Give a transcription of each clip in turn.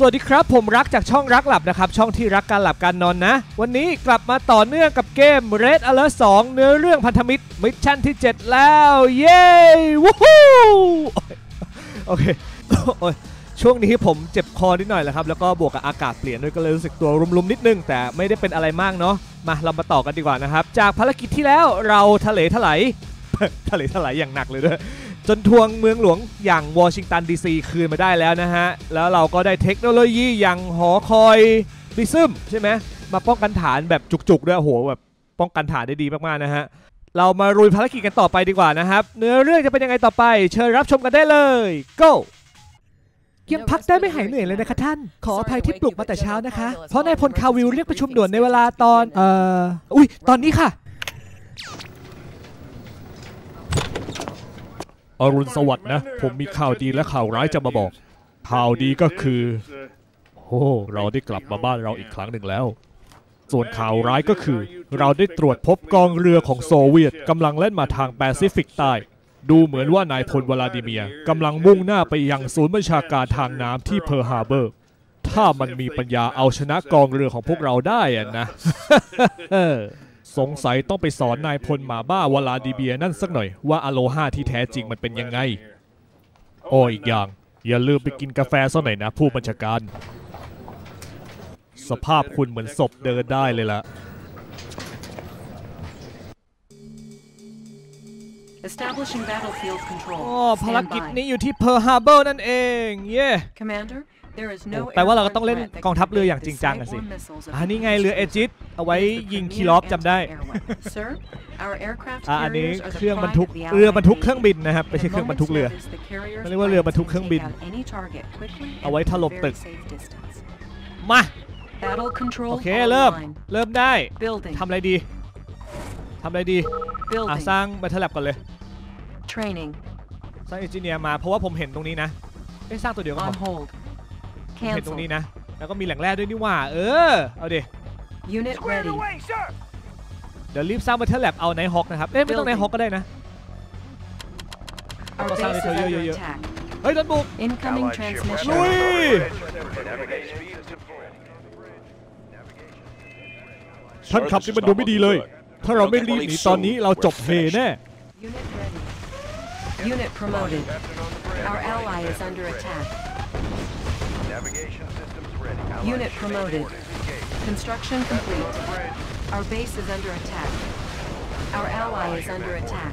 สวัสดีครับผมรักจากช่องรักหลับนะครับช่องที่รักการหลับการนอนนะวันนี้กลับมาต่อเนื่องกับเกม Red Alert 2 เนื้อเรื่องพันธมิตรมิชชั่นที่ 7 แล้วเย้วู้ฮู้โอเคช่วงนี้ผมเจ็บคอนิดหน่อยแหละครับแล้วก็บวกกับอากาศเปลี่ยนด้วยก็เลยรู้สึกตัวรุมๆนิดนึงแต่ไม่ได้เป็นอะไรมากเนาะมาเรามาต่อกันดีกว่านะครับจากภารกิจที่แล้วเราทะเลถลายอย่างหนักเลยด้วยจนทวงเมืองหลวงอย่างวอชิงตันดีซีคืนมาได้แล้วนะฮะแล้วเราก็ได้เทคโนโลยีอย่างหอคอยดิซึมใช่ไหมมาป้องกันฐานแบบจุกๆด้วยโหแบบป้องกันฐานได้ดีมากๆนะฮะเรามาลุยภารกิจกันต่อไปดีกว่านะครับเนื้อเรื่องจะเป็นยังไงต่อไปเชิญรับชมกันได้เลย go ยังพักได้ไม่หายเหนื่อยเลยนะคะท่านขออภัยที่ปลุกมาแต่เช้านะคะเพราะนายพลคาวิลเรียกประชุมด่วนในเวลาตอนอุ๊ยตอนนี้ค่ะอรุณสวัสดิ์นะผมมีข่าวดีและข่าวร้ายจะมาบอกข่าวดีก็คือโอ้เราได้กลับมาบ้านเราอีกครั้งหนึ่งแล้วส่วนข่าวร้ายก็คือเราได้ตรวจพบกองเรือของโซเวียตกำลังแล่นมาทางแปซิฟิกใต้ดูเหมือนว่านายพลวลาดิเมียร์กำลังมุ่งหน้าไปยังศูนย์บัญชาการทางน้ำที่เพิร์ลฮาร์เบอร์ถ้ามันมีปัญญาเอาชนะกองเรือของพวกเราได้อะนะ สงสัยต้องไปสอนนายพลหมาบ้าวลาดิเมียร์นั่นสักหน่อยว่าอโลฮาที่แท้จริงมันเป็นยังไงอ้ออีกอย่างอย่าลืมไปกินกาแฟซะหน่อยนะผู้บัญชาการสภาพคุณเหมือนศพเดินได้เลยล่ะภารกิจนี้อยู่ที่เพิร์ลฮาร์เบอร์นั่นเองเย่แปลว่าเราก็ต้องเล่นกองทัพเรืออย่างจริงจังกันสินี่ไงเรือเอจิสเอาไว้ยิงคีลอฟจำได้อันนี้เครื่องบรรทุกเรือบรรทุกเครื่องบินนะครับไม่ใช่เครื่องบรรทุกเรือเรียกว่าเรือบรรทุกเครื่องบินเอาไว้ถล่มตึกมาโอเคเริ่มได้ทำอะไรดีสร้างบัตเทอร์แลบก่อนเลยสร้างเอนจิเนียร์มาเพราะว่าผมเห็นตรงนี้นะไม่สร้างตัวเดียวก็พอเห็นตรงนี้นะแล้วก็มีแหล่งแร่ด้วยนี่ว่าเอาดิเดี๋ยวรีบสร้างบัตเทอร์แลบเอาไนท์ฮอคนะครับไม่ต้องไนท์ฮอคก็ได้นะก็สร้างได้เยอะๆเฮ้ยโดนบุกลุยท่านขับนี่มันดูไม่ดีเลยถ้าเราไม่รีบหนีตอนนี้เราจบเฮแน่Unit promoted. Construction complete. Our base is under attack. Our ally is under attack.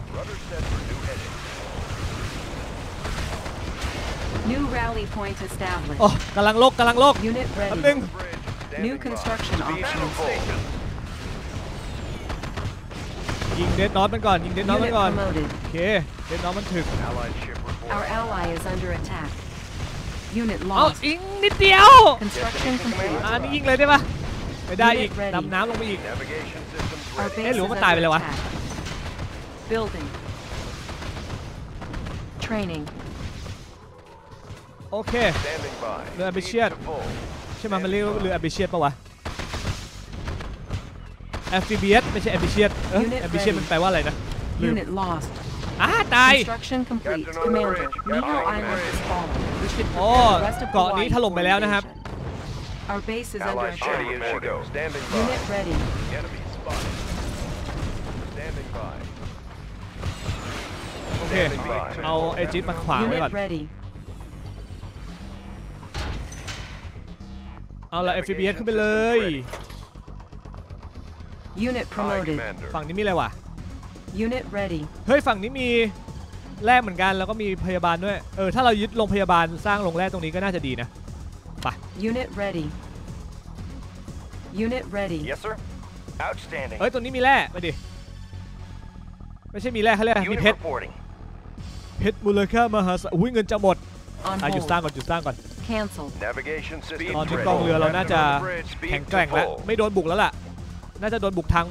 New rally point established. กำลังลก Unit ready. New construction options. ยิงเดดน็อตมันก่อนโอเคเดดน็อตมันถึง Our ally is under attack.เอาอีกนิดเดียวอันนี้ยิงเลยได้ปะไม่ได้อีกดำน้ำลงไปอีกหรือมันตายไปเลยวะโอเคเรือแอมบิเชียสใช่ไหมมันเรียกเรือแอมบิเชียสปะวะแอมฟิเบียสไม่ใช่แอมบิเชียสแอมบิเชียสมันแปลว่าอะไรนะตายโอ้เกาะนี้ถล่มไปแล้วนะครับโอเคเอาเอจิสมาขวางไว้ก่อนเอาละ FBS ขึ้นไปเลยฝั่งนี้มีอะไรวะเฮ้ยฝั่งนี้มีแร่เหมือนกันแล้วก็มีพยาบาลด้วยถ้าเรายึดโรงพยาบาลสร้างโรงแร่ตรงนี้ก็น่าจะดีนะไป Unit ready Yes sir Outstanding เฮ้ยตรงนี้มีแร่ไปดิไม่ใช่มีแร่เขาเรียกมีเพชรมูลค่ามหาศาลเงินจะหมดหยุดสร้างก่อนตอนนี้กองเรือเราน่าจะแข็งแกร่งแล้วไม่โดนบุกแล้วล่ะน่าจะโดนบุกทาง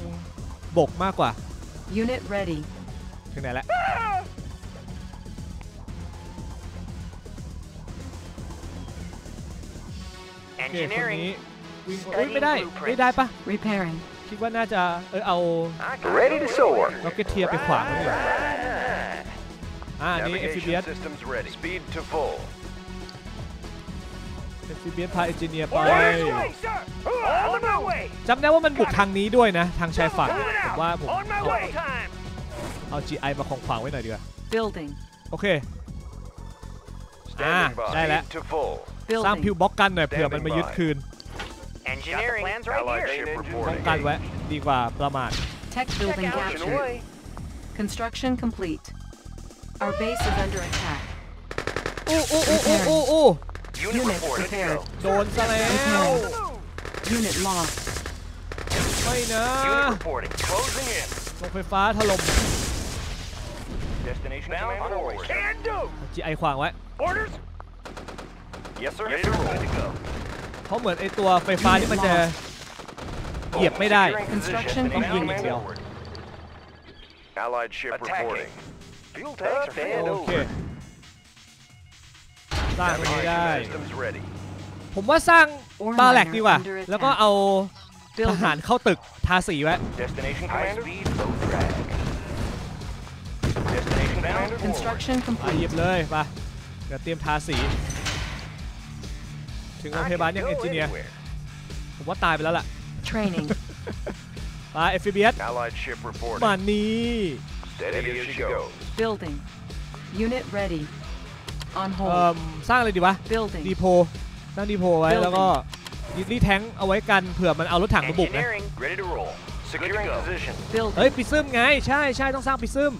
บกมากกว่า Unit ready ถึงไหนแล้วคนนี้วิ่งไม่ได้ปะคิดว่าน่าจะเอาล็อกเก็ตเทียร์ไปขวางเลยอันนี้ FBS FCBS พาเอนจิเนียร์ไปจำได้ว่ามันบุกทางนี้ด้วยนะทางชายฝั่งผมว่าผมเอา GI มาของขวางไว้หน่อยดีกว่าโอเคได้แล้วสร้างพิวบล็อกกันหน่อยเผื่อมันมายึดคืนป้องกันไว้ดีกว่าประมาท Tech building captured. Construction complete. Our base is under attack. โอ้ Unit prepared. โดนซะแล้ว Unit lost. ไม่นะลงไฟฟ้าถล่ม Destination GI ขวางไว้เขาเหมือนไอตัวไฟฟ้าที่มันจะเหยียบไม่ได้ต้องยิงอย่างเดียวโอเคสร้างไม่ได้ผมว่าสร้างบาแลกดีกว่าแล้วก็เอาทหารเข้าตึกทาสีไว้หยิบเลยมาเดี๋ยวเตรียมทาสีถึงโรงพยาบาลยังเอนจิเนียร์ผมว่าตายไปแล้วล่ะมา FBS มานี่สร้างอะไรดีวะดีโพตั้งดีโพไว้แล้วก็ดิสลี่แทงค์เอาไว้กันเผื่อมันเอารถถังมาบุกนะเฮ้ยปิซึมไงใช่ต้องสร้างปิซึม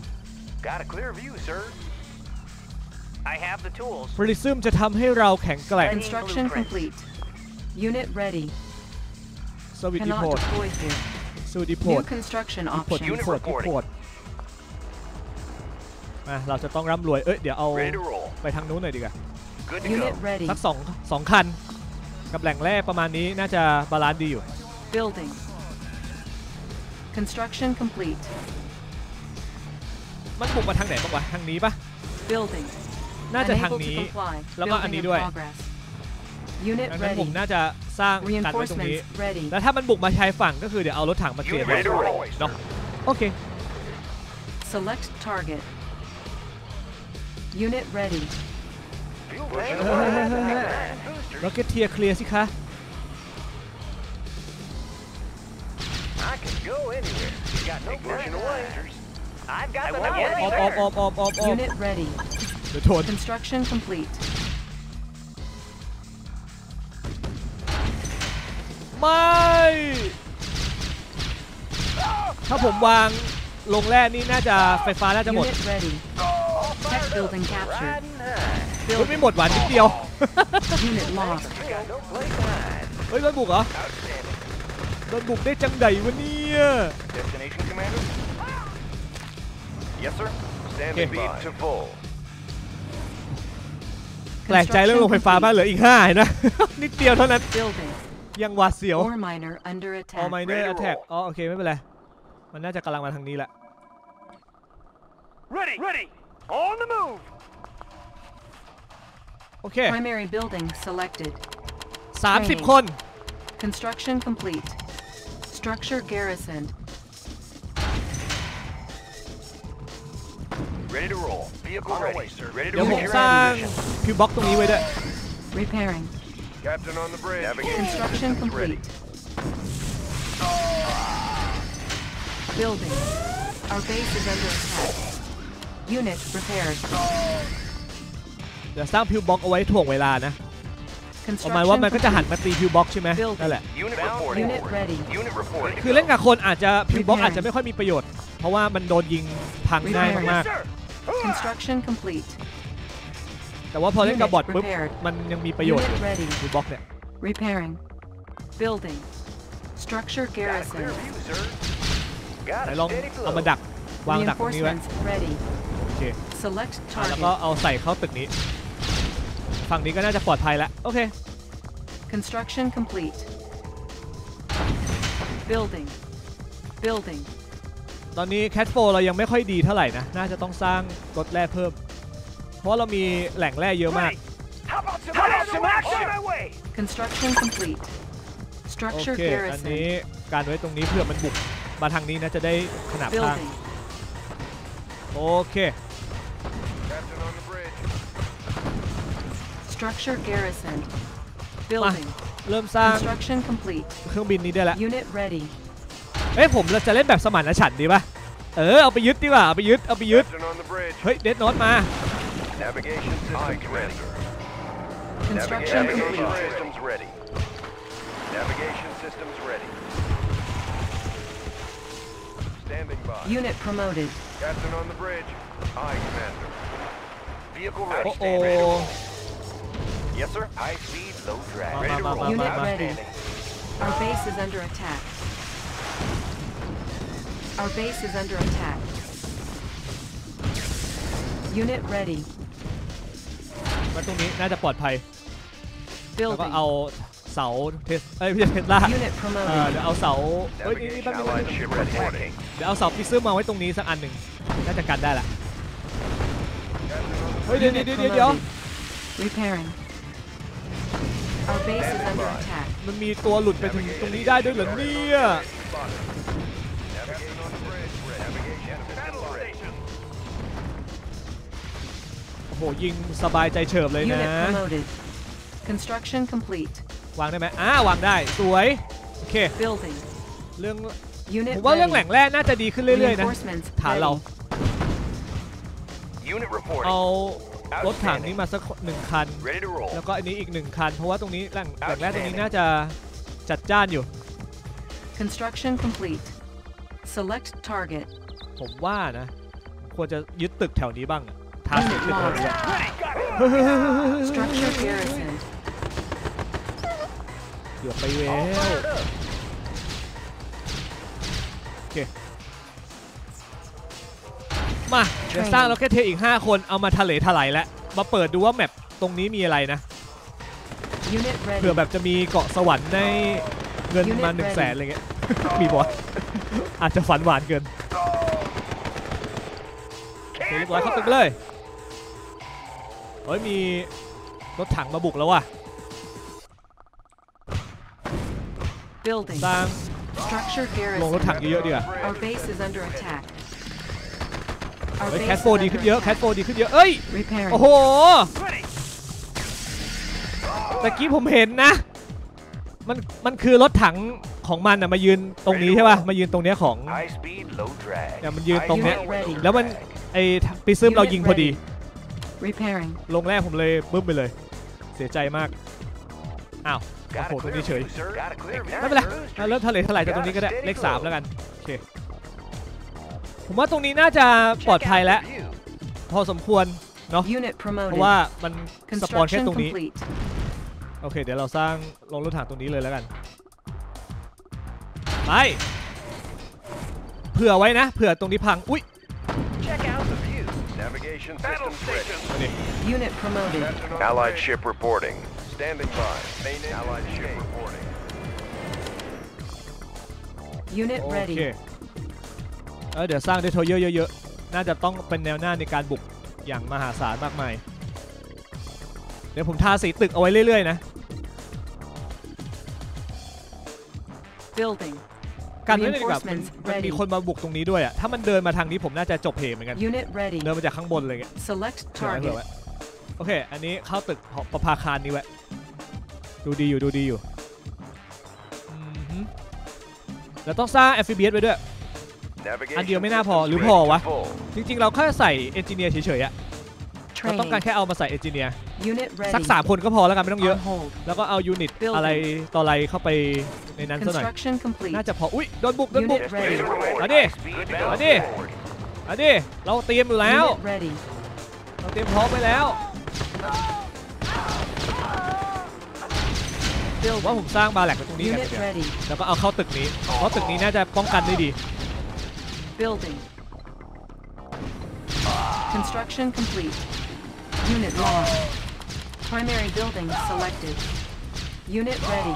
พริซึมจะทำให้เราแข็งแกร่ง Construction complete. Unit ready. สวิตดิโพด New construction options. ดิโพดเราจะต้องร่ำรวยเดี๋ยวเอาไปทางนู้นหน่อยดีกว่าสักสองคันกับแหล่งแร่ประมาณนี้น่าจะบาลานซ์ดีอยู่ Building. Construction complete. มันบุกมาทางไหนบ้างวะทางนี้ปะ Building.น่าจะทางนี้แล้วก็อันนี้ด้วยดังนั้นผมน่าจะสร้างกันไว้ตรงนี้แล้วถ้ามันบุกมาชายฝั่งก็คือเดี๋ยวเอารถถังมาเกลี่ยไว้เนาะโอเค select target unit ready Rocketeer เคลียร์สิคะออ unit ready Construction complete. ไม่ถ้าผมวางลงแร่นี่น่าจะไฟฟ้าน่าจะหมดไม่หมดหวานนิดเดียวเฮ้ยโดนบุกเหรอโดนบุกได้จังไดวะเนี่ยแปลกใจเรื่องโรงไฟฟ้าบ้านเหลืออีก5นะนิดเดียวเท่านั้นยังหวาดเสียว All Miner Attack อ๋อโอเคไม่เป็นไรมันน่าจะกำลังมาทางนี้แหละ Ready on the move โอเค Primary Building Selected 30 คน Construction Complete Structure Garrisonedเดี๋ยวผมสร้างพิวบล็อกตรงนี้ไว้ด้วย Repairing Construction complete Building Our base is under attack Unit repaired เดี๋ยวสร้างพิวบล็อกเอาไว้ถ่วงเวลานะหมายว่ามันก็จะหันมาตีพิวบล็อกใช่ไหมนั่นแหละคือเล่นกับคนอาจจะพิวบล็อกอาจจะไม่ค่อยมีประโยชน์เพราะว่ามันโดนยิงพังง่ายมากConstruction complete. แต่ว่าพอเล่นกับบอทปุ๊บมันยังมีประโยชน์อยู่บล็อกเนี่ย Repairing. Building. Structure garrison. ไหนลองเอามาดักวางดักตรงนี้ไว้โอเคแล้วก็เอาใส่เข้าตึกนี้ฝั่งนี้ก็น่าจะปลอดภัยแล้วโอเค Construction complete. Building. Building.ตอนนี้แคทโฟเรายังไม่ค่อยดีเท่าไหร่นะน่าจะต้องสร้างรถแร่เพิ่มเพราะเรามีแหล่งแร่เยอะมาก Construction complete Structure garrison อันนี้การไว้ตรงนี้เพื่อมันบุกมาทางนี้นะจะได้ขนาบข้างโอเค Structure garrison มาเริ่มสร้างเครื่องบินนี้ได้แล้วเอ้ยผมเราจะเล่นแบบสมานฉันท์ดีป่ะเออเอาไปยึดดีกว่าเอาไปยึดเอาไปยึดเฮ้ยเดดน็อตมาโอ้โหOur base is under attack. Unit ready. มาตรงนี้น่าจะปลอดภัยแล้วก็เอาเสาเทสไม่ใช่เทสลาเดี๋ยวเอาเสาเฮ้ยนี่บ้านมีอะไรเดี๋ยวเอาเสาพิซซ์มาไว้ตรงนี้สักอันหนึ่งน่าจะกันได้ละเฮ้ยเดี๋ยว Repairing. Our base is under attack. มันมีตัวหลุดไปถึงตรงนี้ได้ด้วยเหรอเนี่ยโหยิงสบายใจเฉิบเลยนะวางได้ไหมวางได้สวยโอเคเรื่องผมว่าเรื่องแหล่งแร่น่าจะดีขึ้นเรื่อยๆนะฐานเราเอารถถังนี้มาสักหนึ่งคันแล้วก็อันนี้อีกหนึ่งคันเพราะว่าตรงนี้แหล่งแร่ตรงนี้น่าจะจัดจ้านอยู่ Construction complete Select target ผมว่านะควรจะยึดตึกแถวนี้บ้างทาร์เก็ตเป็นอะไรเกือบไปแล้วโอเคมาเดี๋ยวสร้างแล้วแค่เทอีก5คนเอามาทะเลถลายแล้วมาเปิดดูว่าแมปตรงนี้มีอะไรนะเผื่อแบบจะมีเกาะสวรรค์ในเงินมา100,000อะไรเงี้ยมีบอสอาจจะฝันหวานเกินเรียบร้อยเข้าตึกเลยเฮ้ยมีรถถังมาบุกแล้วว่ะสร้างลงรถถังเยอะๆดีกว่าเฮ้ยแคสโฟดีขึ้นเยอะแคสโฟดีขึ้นเยอะเอ้ยโอ้โหตะกี้ผมเห็นนะมันคือรถถังของมันนะมายืนตรงนี้ใช่ป่ะมายืนตรงเนี้ยของเนี่ยมันยืนตรงเนี้ยแล้วมันไอปีซึมเรายิงพอดีลงแรกผมเลยบึ้มไปเลยเสียใจมากอ้าวโอ้โหตรงนี้เฉยไม่เป็นไรเริ่มทะเลถลายจากตรงนี้ก็ได้เลข3แล้วกันโอเคผมว่าตรงนี้น่าจะปลอดภัยแล้วพอสมควรเนาะเพราะว่ามันสปอนแค่ตรงนี้โอเคเดี๋ยวเราสร้างลงรถถังตรงนี้เลยแล้วกันไปเผื่อไว้นะเผื่อตรงนี้พังอุ้ยเดี๋ยวสร้างเดโทเยอะเยอะน่าจะต้องเป็นแนวหน้าในการบุกอย่างมหาศาลมากมายเดี๋ยวผมทาสีตึกเอาไว้เรื่อยๆนะการเล่นแบบมันมีคนมาบุกตรงนี้ด้วยอ่ะถ้ามันเดินมาทางนี้ผมน่าจะจบเพลงเหมือนกันเดินมาจากข้างบนเลยโอเคอันนี้เข้าตึกประภาคารนี้แหละดูดีอยู่เราต้องสร้าง amphibious ไว้ด้วยอันเดียวไม่น่าพอหรือพอวะจริงๆเราแค่ใส่ engineer เฉยๆอ่ะเราต้องการแค่เอามาใส่ engineer สัก3คนก็พอแล้วกันไม่ต้องเยอะแล้วก็เอา unit อะไรต่ออะไรเข้าไปในนั้นซะหน่อยน่าจะพออุ้ยโดนบุกอันนี้เราเตรียมแล้วเราเตรียมพร้อมไปแล้วว่าผมสร้างบาแหลกตรงนี้กันแล้วก็เอาเข้าตึกนี้เพราะตึกนี้น่าจะป้องกันได้ดี Construction complete Unit lost Primary building selected Unit ready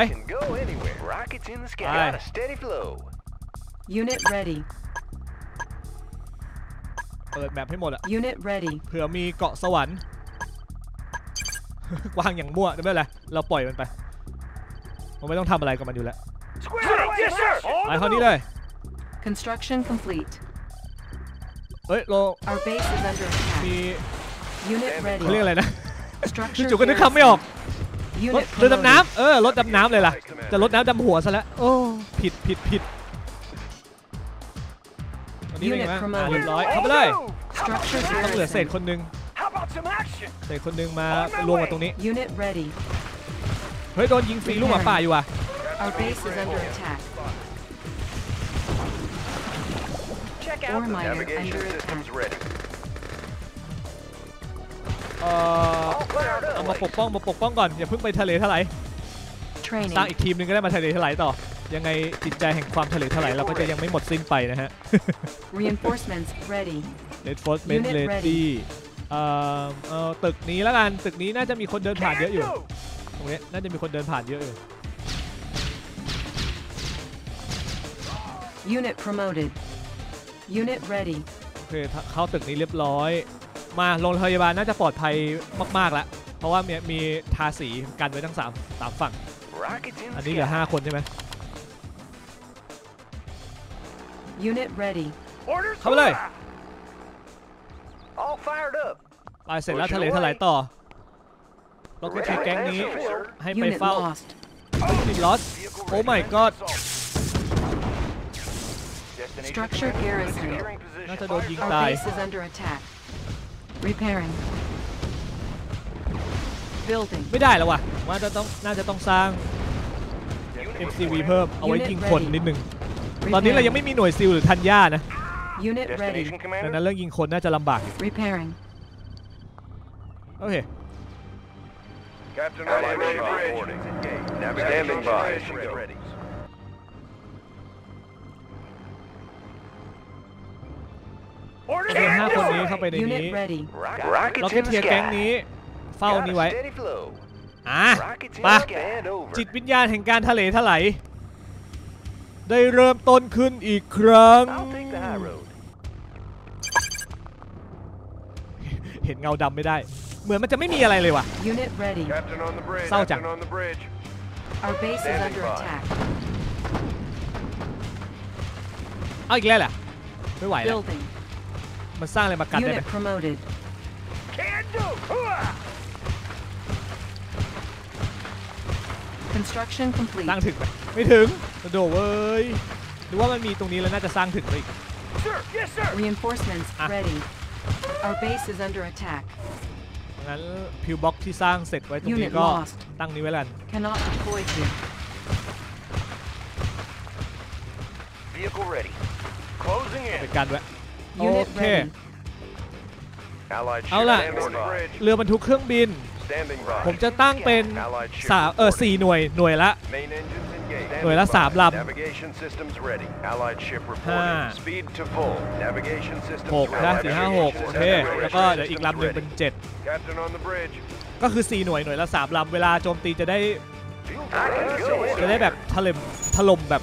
I can go anywhere. Rockets in the sky. Got a steady flow. Unit ready. เปิดแบบให้หมดอ่ะ Unit ready. เผื่อมีเกาะสวรรค์วางอย่างมั่วได้ไหมล่ะเราปล่อยมันไปผมไม่ต้องทำอะไรกับมันอยู่แล้วไปข้อนี้เลย Construction complete. เฮ้ยเรามีเขาเรียกอะไรนะจุกก็นึกคำไม่ออก เรือดำน้ำรถดำน้ำเลยล่ะจะรถน้ำดำหัวซะแล้วโอ้ผิดตอนนี้เป็นไงบ้างเรียบร้อยเข้าไปเลยต้องเหลือเศษคนนึงมารวมกันตรงนี้เฮ้ยโดนยิงฟรีลูกหมาป่าอยู่อ่ะเอามาปกป้องก่อนอย่าเพิ่งไปทะเลทลายสร้างอีกทีมนึงก็ได้มาทะเลทลายต่อยังไงจิตใจแห่งความทะเลทลายเราก็จะยังไม่หมดสิ้นไปนะฮะ Reinforcements ready Reinforcement ready ตึกนี้แล้วกันตึกนี้น่าจะมีคนเดินผ่านเยอะอยู่ตรงนี้น่าจะมีคนเดินผ่านเยอะอยู่ Unit promoted Unit ready โอเคเข้าตึกนี้เรียบร้อยมาโรงพยาบาลน่าจะปลอดภัยมากๆแล้วเพราะว่ามีทาสีกันไว้ทั้งสามฝั่งอันนี้เหลือ5คนใช่ไหมเข้าไปเลยไปเสร็จแล้วทะเลทลายต่อเราก็ทีแก๊งนี้ให้ไปเฝ้าติดลอสโอ้ my god น่าจะโดนยิงตายไม่ได้แล้วว่ะว่าจะต้องน่าจะต้องสร้าง MCV เพิ่มเอาไว้ยิงคนนิดนึงตอนนี้เรายังไม่มีหน่วยซิลหรือทัญญานะดังนั้นเรื่องยิงคนน่าจะลำบากโอเค5คนนี้เข้าไปในนี้เราแค่เทียร์แก๊งนี้เฝ้านี้ไว้มาจิตวิญญาณแห่งการทะเลทลายได้เริ่มต้นขึ้นอีกครั้งเห็นเงาดำไม่ได้เหมือนมันจะไม่มีอะไรเลยว่ะเศร้าจังเอาอีกแล้วล่ะไม่ไหวแล้วมันสร้างอะไรมากันได้ไหมสร้างถึงไหมไม่ถึงกระโดดเว้ยหรือว่ามันมีตรงนี้แล้วน่าจะสร้างถึงอีกงั้นพิวบ็อกที่สร้างเสร็จไว้ตรงนี้ก็ตั้งนี้ไว้แล้วเป็นการไว้โอเคเอาล่ะเรือบรรทุกเครื่องบินผมจะตั้งเป็น4หน่วยละ3ลำ5 6นะ4 5 6โอเคแล้วก็เดี๋ยวอีกลำหนึ่งเป็น7ก็คือ4หน่วยละ3ลำเวลาโจมตีจะได้แบบถล่มแบบ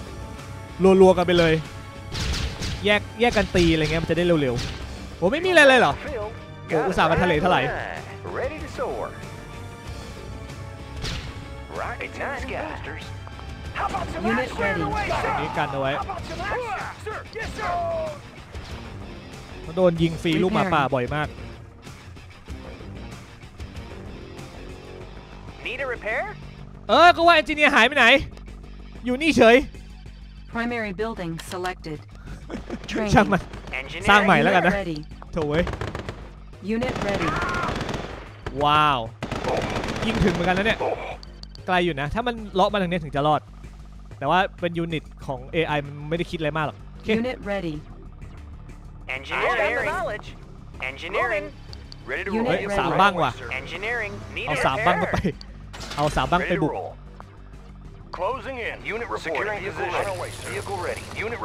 รัวๆกันไปเลยแยกกันตีอะไรเงี้ยมันจะได้เร็วๆโอ้ไม่มีอะไรเลยเหรอโอ้อุตส่าห์มาทะเลเท่าไหร่นี้กันเอาไว้มันโดนยิงฟรีลูกหมาป่าบ่อยมากก็ว่าเอนจิเนียร์หายไปไหนอยู่นี่เฉยช่างมันสร้างใหม่แล้วกันนะโถ่เว้ยว้าวยิงถึงเหมือนกันแล้วเนี่ยไกลอยู่นะถ้ามันเลาะมาทางนี้ถึงจะรอดแต่ว่าเป็นยูนิตของ AI มันไม่ได้คิดอะไรมากหรอกโอเค Unit ready Engineering ready to roll 3บ้างว่ะเอา3บ้างไปเอา3บ้างไปบุก Closing in Unit reporting Vehicle ready Unit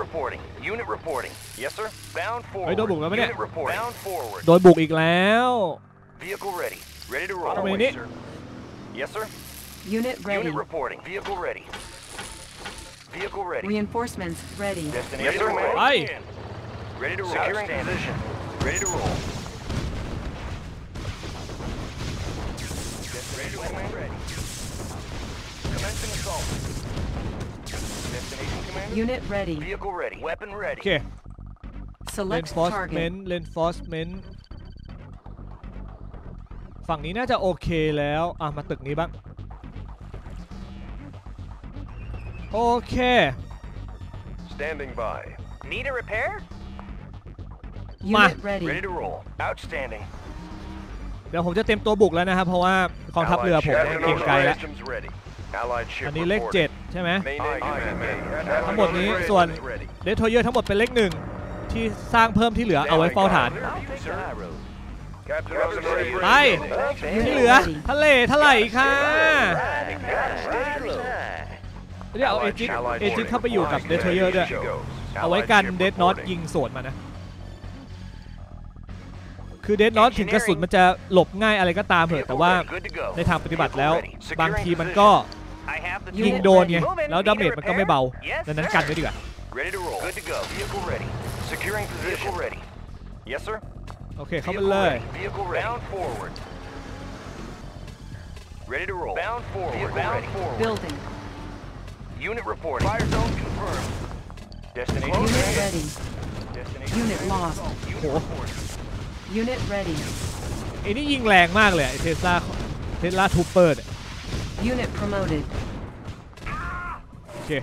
reporting Yes sir Bound forward โดนบุกแล้วมั้ยเนี่ยโดนบุกอีกแล้ว Vehicle ready to roll นี่ Yes sir Unit reporting. Vehicle ready. Reinforcements ready. Yes, sir. Aye. Ready to roll. Securing position. Ready to roll. Ready. Commencing assault. Destination command. Unit ready. Vehicle ready. Weapon ready. Okay. Select target. Reinforcement. ฝั่งนี้น่าจะโอเคแล้วมาตึกนี้บ้าง โอเค standing by need a repair มา ready to roll outstanding เดี๋ยวผมจะเต็มตัวบุกแล้วนะครับเพราะว่ากองทัพเรือผมเก่งไกลแล้วอันนี้เลข7ใช่ไหมทั้งหมดนี้ส่วนเดทโทเยอร์ทั้งหมดเป็นเลข1ที่สร้างเพิ่มที่เหลือเอาไว้เฝ้าฐานไปที่เหลือทะเลทลายค่ะเดี๋ยวเอาเอจิกเข้าไปอยู่กับเดทโทเยอร์ด้วยเอาไว้กันเดทน็อตยิงสวนมานะคือเดทน็อตถึงกระสุนมันจะหลบง่ายอะไรก็ตามเถอะแต่ว่าในทางปฏิบัติแล้วบางทีมันก็ยิงโดนไงแล้วดาเมจมันก็ไม่เบาดังนั้นกันไว้ดีกว่าReady to roll. Good to go. Vehicle ready. Securing position. Ready. Yes, sir. Okay, come on. Vehicle ready. Bound forward. Ready to roll. Bound forward. Bound forward. Building. Unit reporting. Fire zone confirmed. Destination ready. Destination. Unit lost. Unit reporting. Unit ready. ไอ้นี่ยิงแรงมากเลยไอ้เทสลาทูเปอร์ Unit promoted. Okay.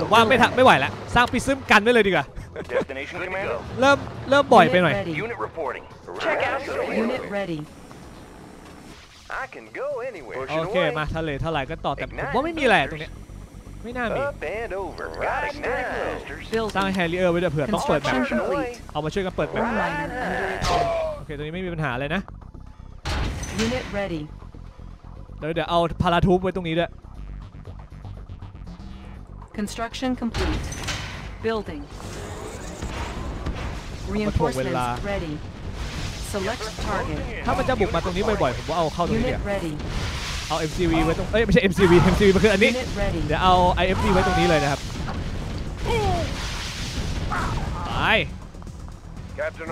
ผมว่าไม่ไหวแล้วสร้างปีซึมกันไว้เลยดีกว่าเริ่มบ่อยไปหน่อยโอเคมาทะเลทลายก็ต่อแต่ผมว่าไม่มีแหละตรงนี้ไม่น่ามีสร้างแฮร์รี่เออร์ไว้เผื่อต้องเปิดแบบเอามาช่วยกันเปิดแบบโอเคตรงนี้ไม่มีปัญหาเลยนะเดี๋ยวเอาพาราทูปไว้ตรงนี้ด้วยConstruction complete. Building. Reinforcements ready. Select target. ถ้ามันจะบุกมาตรงนี้บ่อยๆผมว่าเอาเข้าตรงนี้เอา MCV ไว้ตรงไม่ใช่ MCV มันคืออันนี้เดี๋ยวเอา IFV ไว้ตรงนี้เลยนะครับไป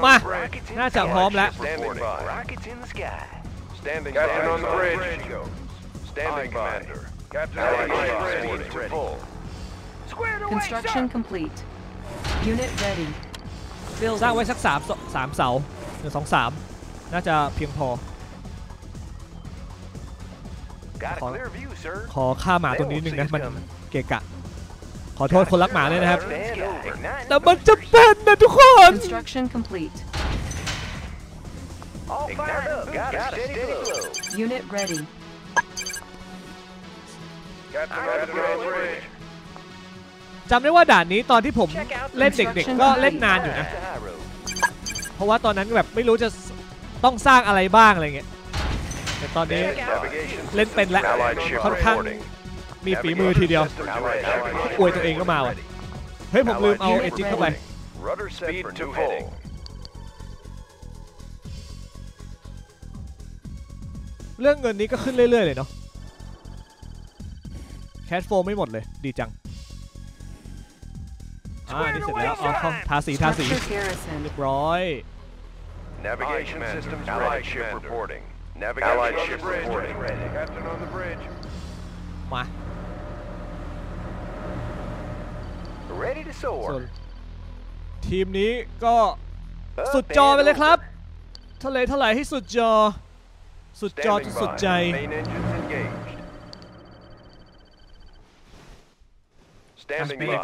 มาน่าจะพร้อมแล้วConstruction complete. Unit ready. สร้างไว้สัก3เสา1 2 3น่าจะเพียงพอขอฆ่าหมาตัวนี้หนึ่งนะมันเกะกะขอโทษคนรักหมาเลยนะครับแต่มันจะเป็นนะทุกคน Construction complete. Unit ready.จำได้ว่าด่านนี้ตอนที่ผมเล่นเด็กๆก็เล่นนานอยู่นะเพราะว่าตอนนั้นแบบไม่รู้จะต้องสร้างอะไรบ้างอะไรเงี้ยแต่ตอนนี้เล่นเป็นแล้วค่อนข้างมีฝีมือทีเดียวอวยตัวเองก็มาว่ะเฮ้ยผมลืมเอาเอจิกเข้าไปเรื่องเงินนี้ก็ขึ้นเรื่อยๆเลยเนาะแคชโฟลว์ไม่หมดเลยดีจังนี่เสร็จแล้วเอาเข้าทาสีเรียบร้อยมาส่วนทีมนี้ก็สุดจอไปเลยครับทะเลทลายให้สุดจอจนสุดใจ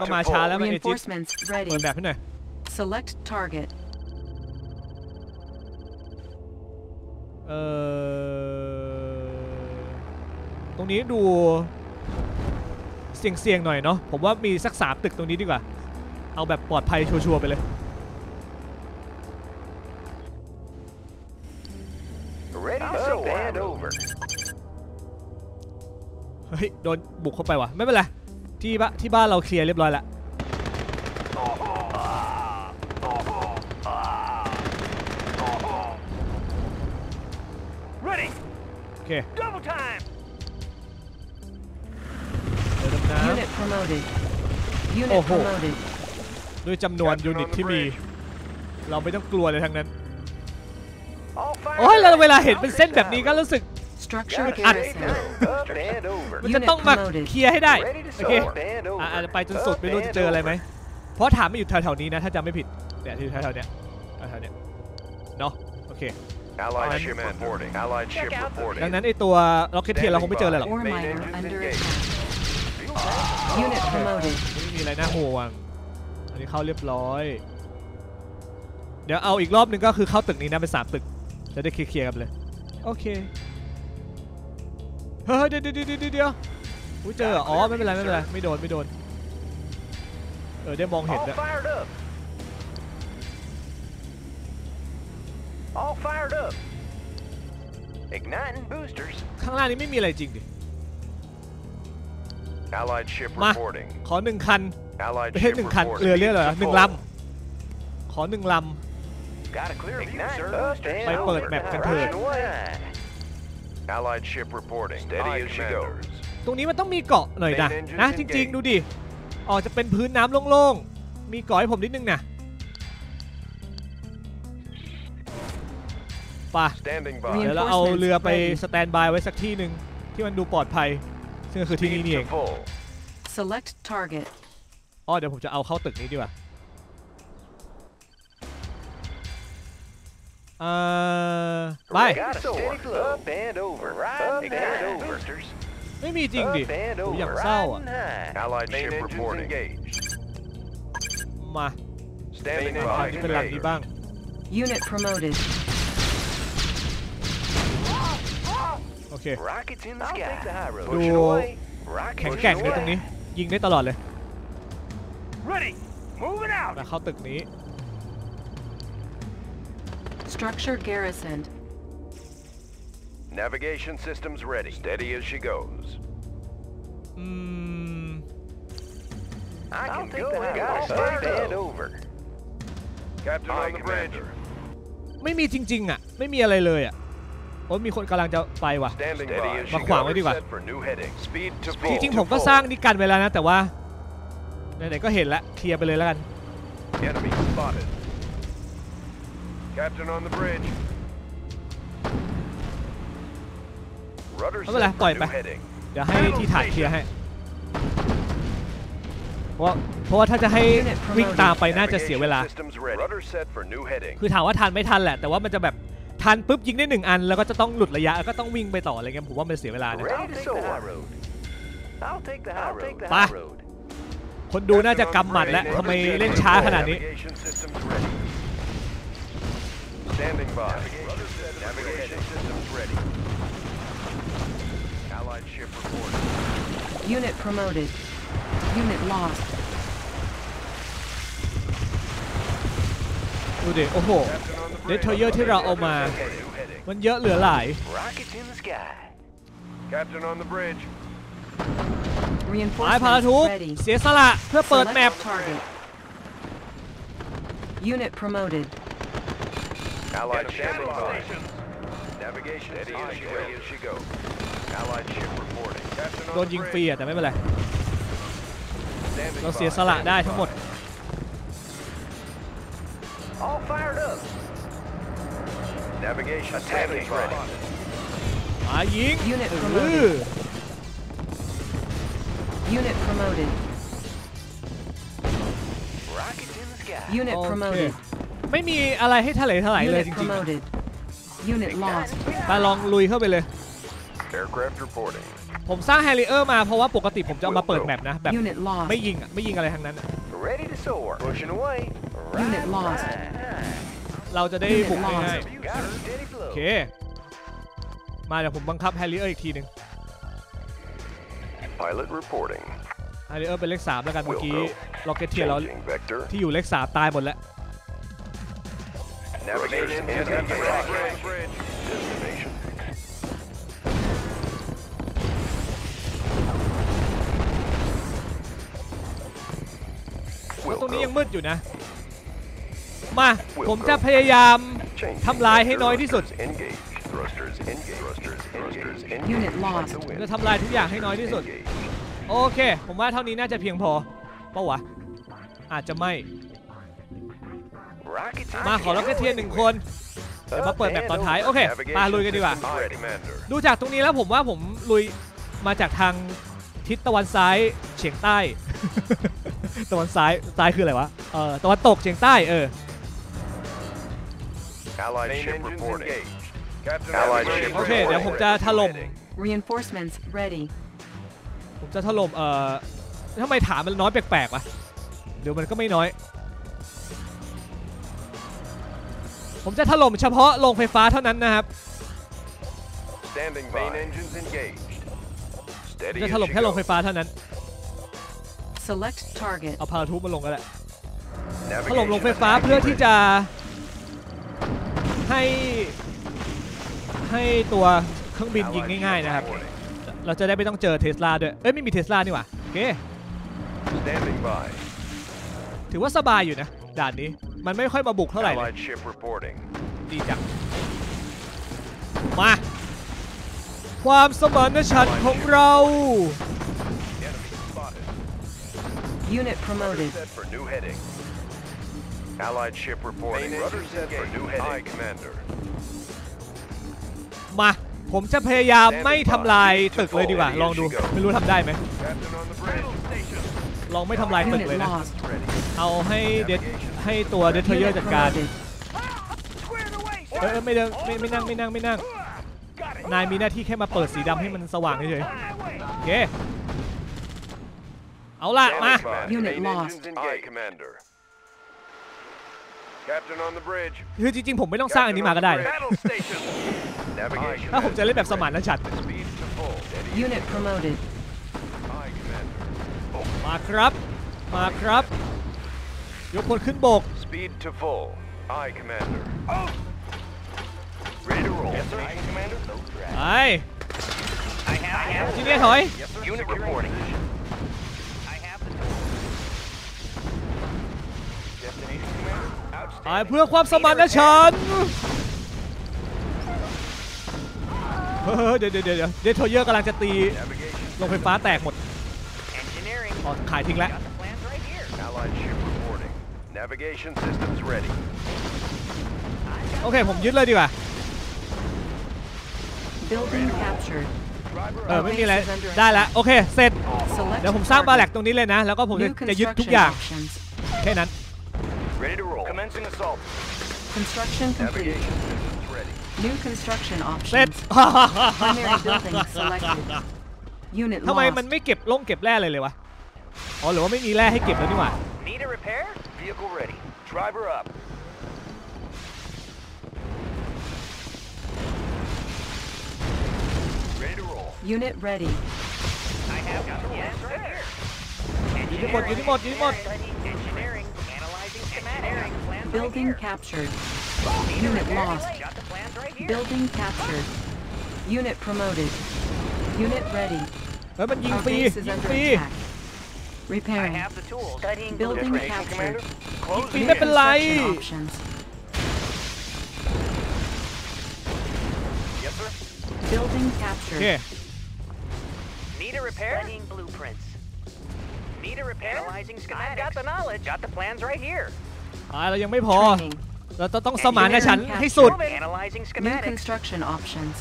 ก็มาช้าแล้วมันเอจิกเปิดแบบให้หน่อย select target ตรงนี้ดูเสี่ยงหน่อยเนาะผมว่ามีสัก3ตึกตรงนี้ดีกว่าเอาแบบปลอดภัยชัวร์ๆไปเลย เฮ้ยโดนบุกเข้าไปว่ะไม่เป็นไรที่บ้านเราเคลียร์เรียบร้อยแล้วโอเคเดินน้ำโอ้โหด้วยจำนวนยูนิตที่มีเราไม่ต้องกลัวเลยทั้งนั้นโอ้ยแล้วเวลาเห็นเป็นเส้นแบบนี้ก็รู้สึกอัดมันจะต้องมาเคลียร์ให้ได้โอเคไปจนสุดไม่รู้จะเจออะไรไหมเพราะถามไม่อยู่แถวๆนี้นะถ้าจำไม่ผิดเนี่ยที่แถวเนี้ยเนาะโอเคดังนั้นไอตัวล็อกเก็ตเทียร์เราคงไม่เจออะไรหรอก ไม่มีอะไรน่าห่วงอันนี้เข้าเรียบร้อยเดี๋ยวเอาอีกรอบนึงก็คือเข้าตึกนี้นะเป็น3 ตึกจะได้เคลียร์กันเลยโอเคเฮ้ยเดี๋ยวเจออ๋อไม่เป็นไรไม่เป็นไรไม่โดนได้มองเห็นแล้วข้างล่างนี้ไม่มีอะไรจริงดิมาขอ1 คันไม่ใช่1 คันเรือเรียกเหรอ1 ลำขอ1 ลำไปเปิดแมปกันเถิดตรงนี้มันต้องมีเกาะหน่อยนะจริงๆดูดิอ๋อจะเป็นพื้นน้ำโล่งๆมีเกาะให้ผมนิดนึงนะป่ะเดี๋ยวเราเอาเรือไปสแตนบายไว้สักที่หนึ่งที่มันดูปลอดภัยซึ่งก็คือที่นี่เองอ๋อเดี๋ยวผมจะเอาเข้าตึกนี้ดีกว่าไปไม่มีจริงดิผมอยากเศร้าอ่ะมานี่เป็นหลักดีบ้างโอเคดูแข็งแกร่งเลยตรงนี้ยิงได้ตลอดเลยมาเข้าตึกนี้Structure garrisoned. Navigation systems ready. Steady as she goes. I can go and got it. Stand over. Captain on the bridge. ไม่มีจริงๆอ่ะไม่มีอะไรเลยอ่ะโอ้มีคนกำลังจะไปว่ะมาขวางไว้ดีกว่าจริงๆผมก็สร้างนี่กันไว้แล้วนะแต่ว่าไหนๆก็เห็นแล้วเคลียร์ไปเลยแล้วกันCaptain on the bridge. Rudder set for new heading. เดี๋ยวให้ที่ถ่ายเคลียร์ให้เพราะว่าถ้าจะให้วิ่งตามไปน่าจะเสียเวลาคือถามว่าทันไม่ทันแหละแต่ว่ามันจะแบบทันปุ๊บยิงได้1 อันแล้วก็จะต้องหลุดระยะแล้วก็ต้องวิ่งไปต่ออะไรเงี้ยผมว่ามันเสียเวลานะไปคนดูน่าจะกำหมัดแล้วทำไมเล่นช้าขนาดนี้Standing by. Navigation systems ready. Allied ship reporting. Unit promoted. Unit lost. ดูดิโอ้โหเดทเทอร์ที่เราเอามามันเยอะเหลือหลาย Captain on the bridge. หายพาราทูปเสียสละเพื่อเปิดแมป Unit promoted.Allied ship reporting. Navigation steady as she goes. Allied ship reporting. โดนยิงฟรีแต่ไม่เป็นไรเราเสียสละได้ทั้งหมด All fired up. Navigation steady as ready. มายิง Unit promoted. Unit promoted. Rocket in the sky. Unit promoted.ไม่มีอะไรให้ถลายเลยจริงๆมาลองลุยเข้าไปเลยผมสร้างแฮร์ริเออร์มาเพราะว่าปกติผมจะเอามาเปิดแมปนะแบบไม่ยิงอะไรทั้งนั้นเราจะได้บุกง่ายๆโอเคมาเดี๋ยวผมบังคับแฮร์ริเออร์อีกทีหนึ่งแฮร์ริเออร์เป็นเลข3แล้วกันเมื่อกี้ล็อกเก็ตเทียร์เราที่อยู่เลข3ตายหมดแล้วตรงนี้ยังมืดอยู่นะมาผมจะพยายามทำลายให้น้อยที่สุดจะทำลายทุกอย่างให้น้อยที่สุดโอเคผมว่าเท่านี้น่าจะเพียงพอเปล่าวะอาจจะไม่มาขอรับแค่1 คนเดี๋ยวมาเปิดแมปตอนท้ายโอเคมาลุยกันดีกว่าดูจากตรงนี้แล้วผมว่าผมลุยมาจากทางทิศตะวันซ้ายเฉียงใต้ตะวันซ้ายคืออะไรวะตะวันตกเฉียงใต้โอเคเดี๋ยวผมจะถล่ม ผมจะถล่มทำไมถามมันน้อยแปลกๆวะเดี๋ยวมันก็ไม่น้อยผมจะถล่มเฉพาะโรงไฟฟ้าเท่านั้นนะครับจะถล่มแค่โรงไฟฟ้าเท่านั้นเอาพาราทูปมาลงกันแหละถล่มโรงไฟฟ้าเพื่อที่จะให้ตัวเครื่องบินยิงง่ายๆนะครับเราจะได้ไม่ต้องเจอเทสลาด้วยเอ้ยไม่มีเทสลานี่หว่าโอเคถือว่าสบายอยู่นะด่านนี้มันไม่ค่อยมาบุกเท่าไหร่ดีจังมาความสมานฉันท์ของเรามาผมจะพยายามไม่ทำลายตึกเลยดีกว่าลองดูไม่รู้ทำได้ไหมลองไม่ทำลายตึกเลยนะเอาให้ตัวเดสเทรเยอร์จัดการไม่เดินไม่นั่งนายมีหน้าที่แค่มาเปิดสีดำให้มันสว่างเฉยๆโอเคเอาล่ะมาคือจริงๆผมไม่ต้องสร้างอันนี้มาก็ได้ถ้าผมจะเล่นแบบสมานฉันท์มาครับยกพลขึ้นบกไปจีเนียถอยไปเพื่อความสมานฉันท์เดี๋ยวเดสโทเยอร์กำลังจะตีโรงไฟฟ้าแตกหมดออกขายทิ้งแล้วโอเคผมยึดเลยดีกว่าไม่มีอะไรได้แล้วโอเคเสร็จเดี๋ยวผมสร้างบาแล็กตรงนี้เลยนะแล้วก็ผมจะยึดทุกอย่างแค่นั้นเสร็จทำไมมันไม่เก็บลงเก็บแร่เลยวะอ๋อหรือว่าไม่มีแร่ให้เก็บแล้วนี่หว่าอยู่ที่หมดBuilding captured. Unit lost. Building captured. Unit promoted. Unit ready. Our base is under attack. Repairing. Building captured. Construction options. Building captured. Need a repair? Studying blueprints. Need a repair? Analyzing schematics. I've got the knowledge. Got the plans right here.เรายังไม่พอเราต้องสมานฉันท์ให้สุด New construction options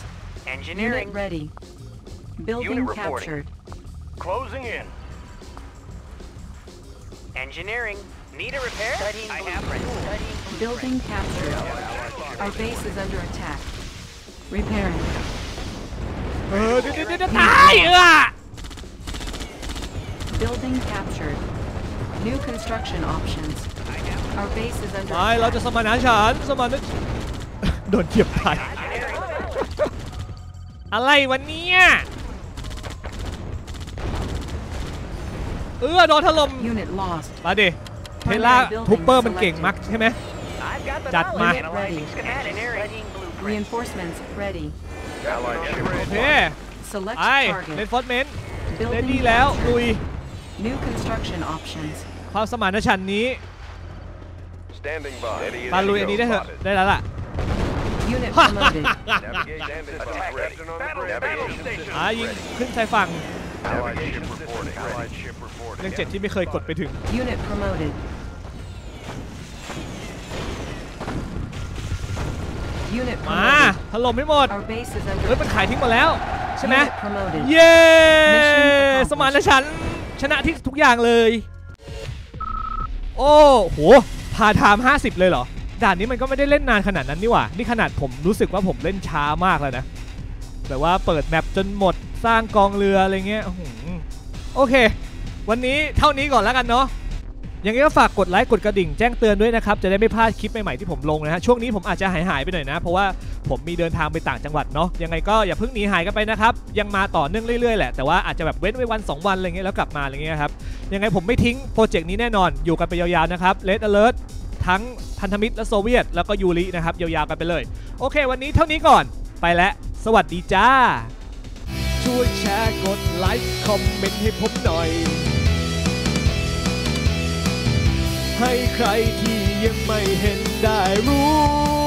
Engineering ready Building captured Closing in Engineering Need a repair I have Building captured Our base is under attack Repairing ตายBuilding captured New construction optionsไปเราจะสมานฉันท์โดนเทียบตายอะไรวะเนี่ยโดนถล่มมาดิเทสลาทูปเปอร์มันเก่งมากใช่ไหมจัดมาโอเคไอ้เรนฟอร์สเมนต์เรนดี้แล้วลุยความสมานฉันท์นี้มาลุยอันนี้ได้เถอะได้แล้วล่ะยิงขึ้นชายฝั่งยังเจ็ดที่ไม่เคยกดไปถึงมาถล่มให้หมดเฮ้ยมันขายทิ้งหมดแล้วใช่ไหมเย้สมานฉันท์ชนะที่ทุกอย่างเลยโอ้โหพาทาม50เลยเหรอด่านนี้มันก็ไม่ได้เล่นนานขนาดนั้นนี่หว่านี่ขนาดผมรู้สึกว่าผมเล่นช้ามากแล้วนะแต่ว่าเปิดแมปจนหมดสร้างกองเรืออะไรเงี้ย โอเควันนี้เท่านี้ก่อนแล้วกันเนาะอย่างนี้ก็ฝากกดไลค์กดกระดิ่งแจ้งเตือนด้วยนะครับจะได้ไม่พลาดคลิปใหม่ๆที่ผมลงนะฮะช่วงนี้ผมอาจจะหายไปหน่อยนะเพราะว่าผมมีเดินทางไปต่างจังหวัดเนาะยังไงก็อย่าเพิ่งหนีหายกันไปนะครับยังมาต่อเนื่องเรื่อยๆแหละแต่ว่าอาจจะแบบเว้นไว้วัน2วันอะไรเงี้ยแล้วกลับมาอะไรเงี้ยครับยังไงผมไม่ทิ้งโปรเจกต์นี้แน่นอนอยู่กันไปยาวๆนะครับ Red Alert ทั้งพันธมิตรและโซเวียตแล้วก็ยูรินะครับยาวๆกันไปเลยโอเควันนี้เท่านี้ก่อนไปแล้วสวัสดีจ้าช่วยแชร์กดไลค์คอมเมนต์ให้ผมหน่อยให้ใครที่ยังไม่เห็นได้รู้